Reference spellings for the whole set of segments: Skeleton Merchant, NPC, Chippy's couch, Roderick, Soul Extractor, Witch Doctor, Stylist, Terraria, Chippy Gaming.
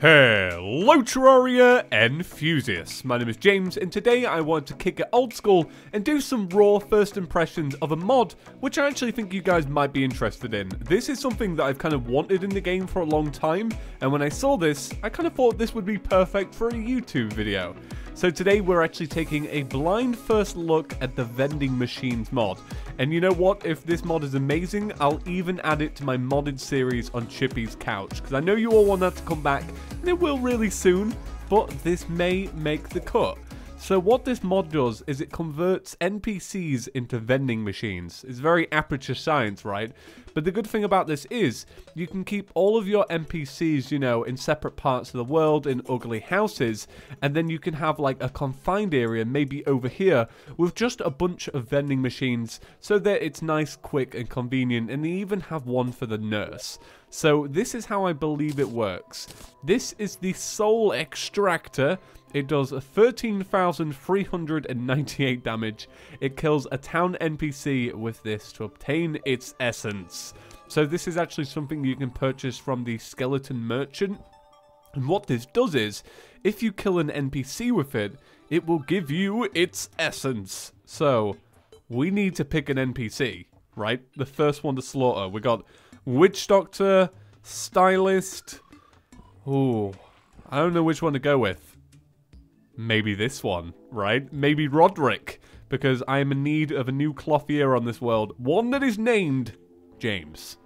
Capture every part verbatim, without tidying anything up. Hello Terraria enthusiasts, my name is James and today I want to kick it old school and do some raw first impressions of a mod which I actually think you guys might be interested in. This is something that I've kind of wanted in the game for a long time, and when I saw this I kind of thought this would be perfect for a YouTube video. So today we're actually taking a blind first look at the vending machines mod. And you know what, if this mod is amazing, I'll even add it to my modded series on Chippy's couch, because I know you all want that to come back, and it will really soon, but this may make the cut. So what this mod does is it converts N P Cs into vending machines. It's very aperture science, right? But the good thing about this is you can keep all of your N P Cs, you know, in separate parts of the world, in ugly houses, and then you can have like a confined area, maybe over here, with just a bunch of vending machines so that it's nice, quick, and convenient, and they even have one for the nurse. So this is how I believe it works. This is the Soul Extractor. It does thirteen thousand three hundred ninety-eight damage. It kills a town N P C with this to obtain its essence. So this is actually something you can purchase from the Skeleton Merchant. And what this does is, if you kill an N P C with it, it will give you its essence. So we need to pick an N P C, right? The first one to slaughter. We got Witch Doctor, Stylist. Ooh, I don't know which one to go with. Maybe this one, right? Maybe Roderick, because I am in need of a new clothier on this world. One that is named James.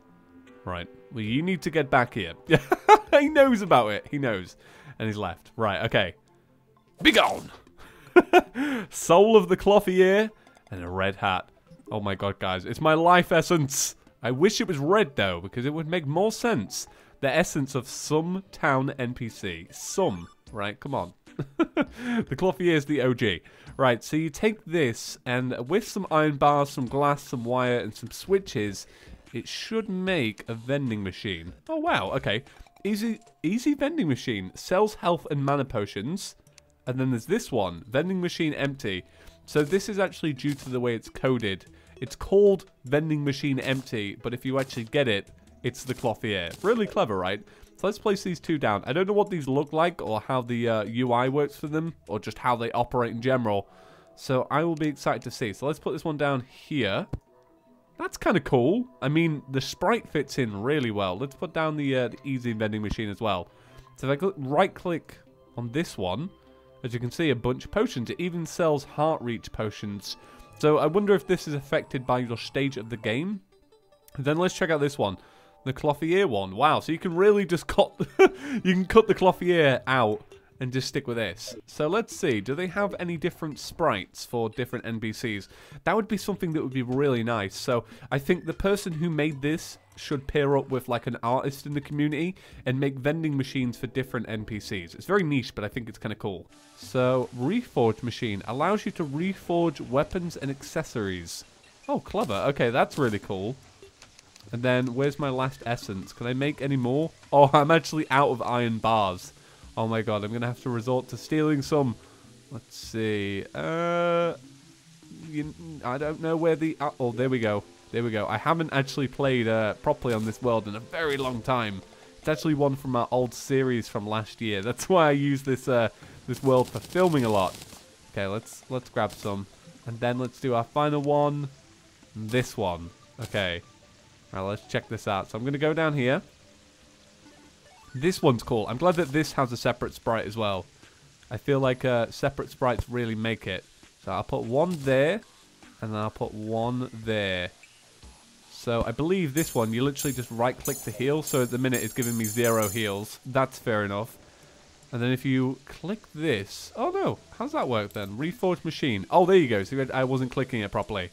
Right, well, you need to get back here. He knows about it, he knows. And he's left. Right, okay. Be gone! Soul of the clothier and a red hat. Oh my god, guys, it's my life essence. I wish it was red, though, because it would make more sense. The essence of some town N P C. Some, right? Come on. The clothier is the O G. Right, so you take this, and with some iron bars, some glass, some wire, and some switches, it should make a vending machine. Oh, wow, okay. Easy, easy vending machine. Sells health and mana potions. And then there's this one, vending machine empty. So this is actually due to the way it's coded. It's called vending machine empty, but if you actually get it, it's the clothier. Really clever, right? So let's place these two down. I don't know what these look like or how the uh, U I works for them or just how they operate in general. So I will be excited to see. So let's put this one down here. That's kind of cool. I mean, the sprite fits in really well. Let's put down the, uh, the easy vending machine as well. So if I right-click on this one, as you can see, a bunch of potions. It even sells heart-reach potions. So I wonder if this is affected by your stage of the game. And then let's check out this one. The clothier one. Wow, so you can really just cut you can cut the clothier out and just stick with this. So let's see, do they have any different sprites for different N P Cs? That would be something that would be really nice. So I think the person who made this should pair up with like an artist in the community and make vending machines for different N P Cs. It's very niche, but I think it's kind of cool. So reforge machine allows you to reforge weapons and accessories. Oh, clever. Okay, that's really cool. And then, where's my last essence? Can I make any more? Oh, I'm actually out of iron bars. Oh my god, I'm going to have to resort to stealing some. Let's see. Uh, you, I don't know where the... Uh, oh, there we go. There we go. I haven't actually played uh, properly on this world in a very long time. It's actually one from our old series from last year. That's why I use this uh, this world for filming a lot. Okay, let's, let's grab some. And then let's do our final one. This one. Okay. Right, let's check this out. So I'm going to go down here. This one's cool. I'm glad that this has a separate sprite as well. I feel like uh, separate sprites really make it. So I'll put one there, and then I'll put one there. So I believe this one, you literally just right-click to heal. So at the minute, it's giving me zero heals. That's fair enough. And then if you click this... Oh, no. How's that work, then? Reforge machine. Oh, there you go. So I wasn't clicking it properly.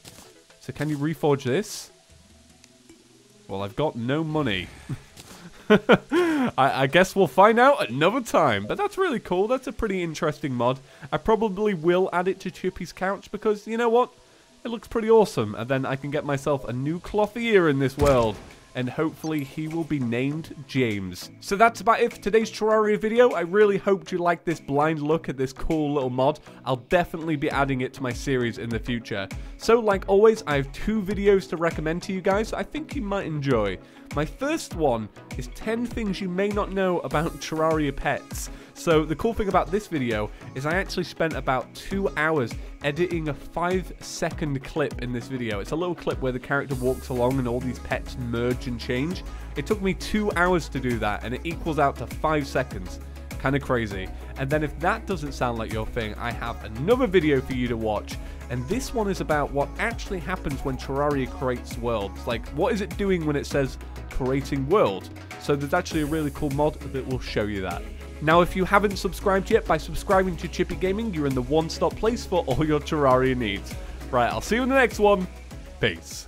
So can you reforge this? Well, I've got no money. I, I guess we'll find out another time. But that's really cool. That's a pretty interesting mod. I probably will add it to Chippy's couch because, you know what? It looks pretty awesome. And then I can get myself a new clothier in this world. And hopefully he will be named James. So that's about it for today's Terraria video. I really hoped you liked this blind look at this cool little mod. I'll definitely be adding it to my series in the future. So like always, I have two videos to recommend to you guys I think you might enjoy. My first one is ten things you may not know about Terraria pets. So the cool thing about this video is I actually spent about two hours editing a five second clip in this video. It's a little clip where the character walks along and all these pets merge and change. It took me two hours to do that and it equals out to five seconds. Kind of crazy. And then if that doesn't sound like your thing, I have another video for you to watch. And this one is about what actually happens when Terraria creates worlds. Like, what is it doing when it says creating world? So there's actually a really cool mod that will show you that. Now, if you haven't subscribed yet, by subscribing to Chippy Gaming, you're in the one-stop place for all your Terraria needs. Right, I'll see you in the next one. Peace.